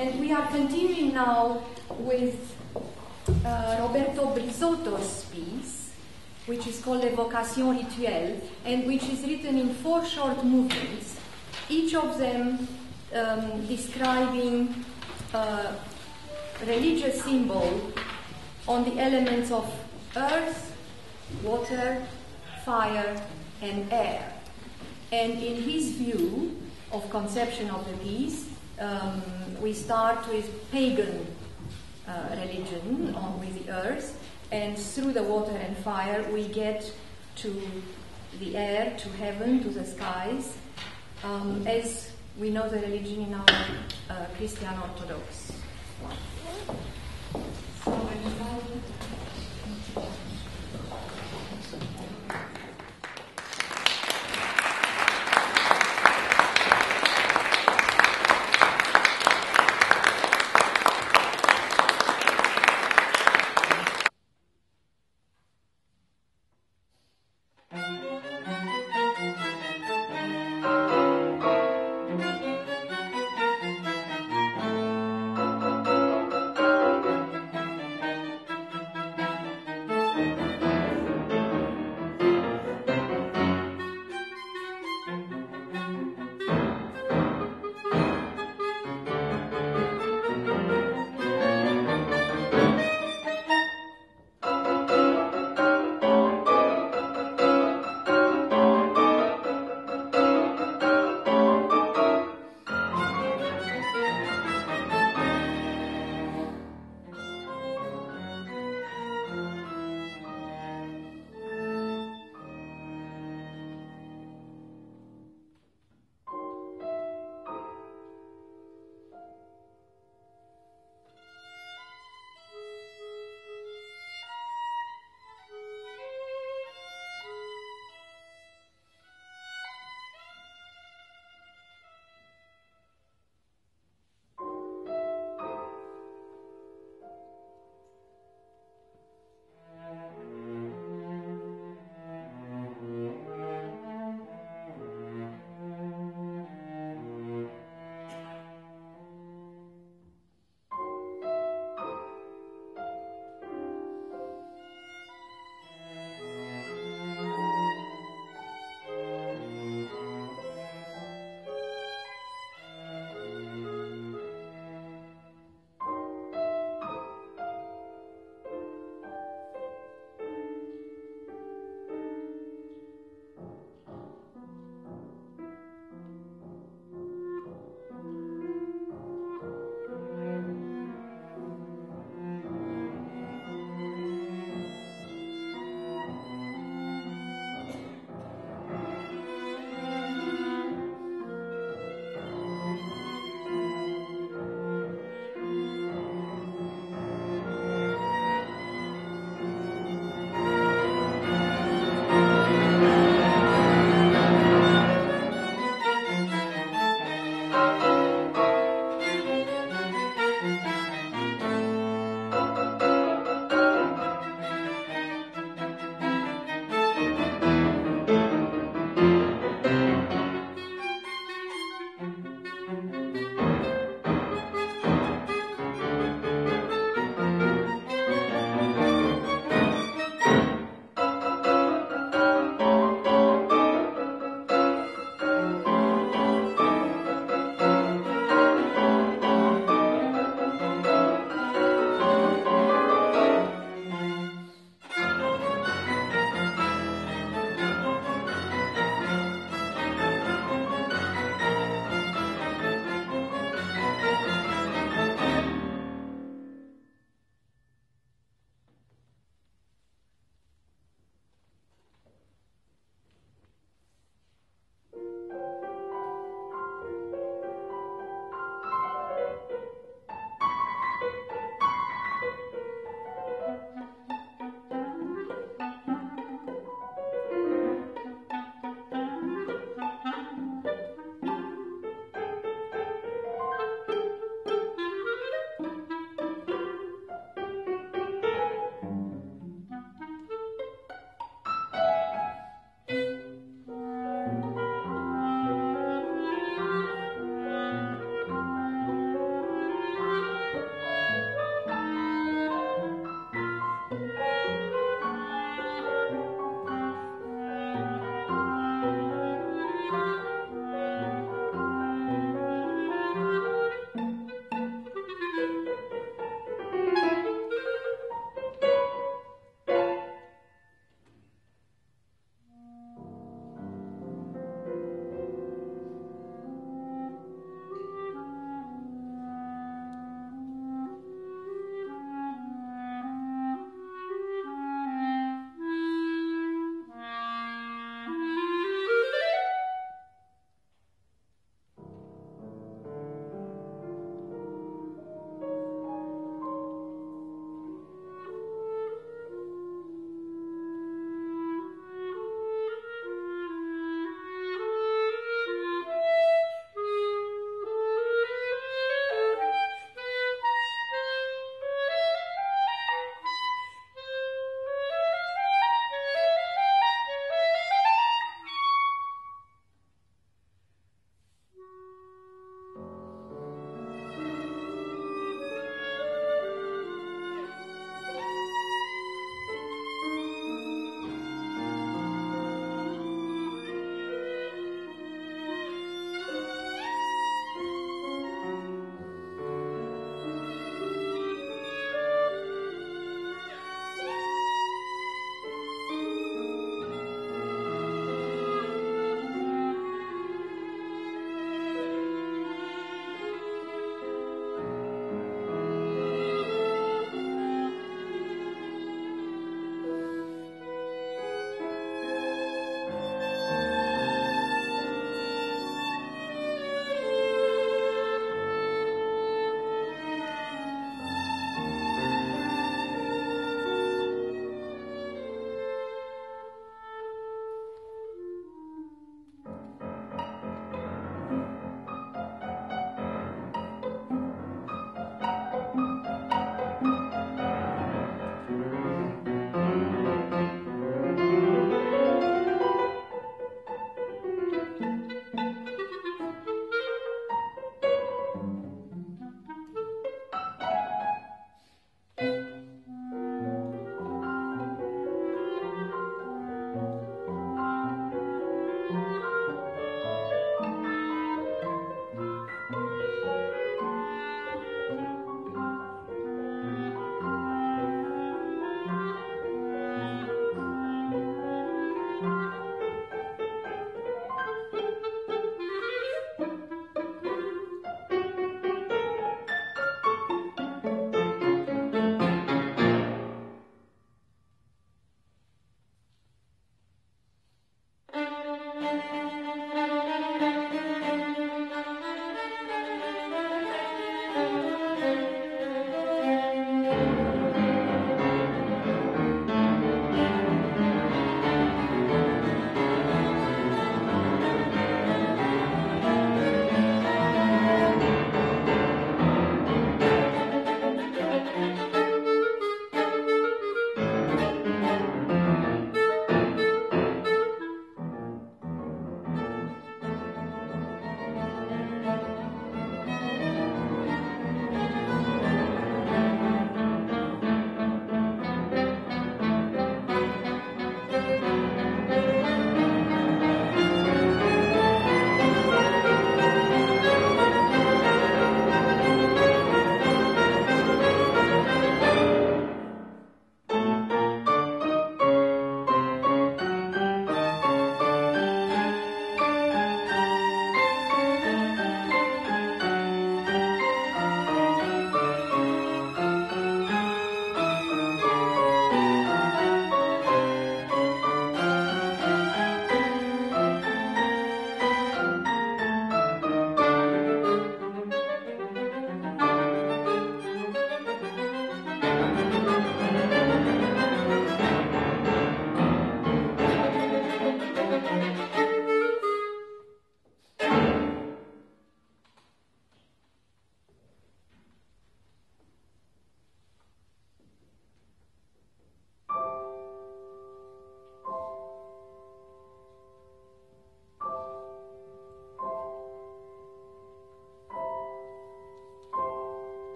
And we are continuing now with Roberto Brisotto's piece, which is called Evocazioni Rituelli, and which is written in 4 short movements, each of them describing a religious symbol on the elements of earth, water, fire, and air. And in his view of conception of the piece, we start with pagan religion with the earth, and through the water and fire we get to the air, to heaven, to the skies, as we know the religion in our Christian Orthodox one. So,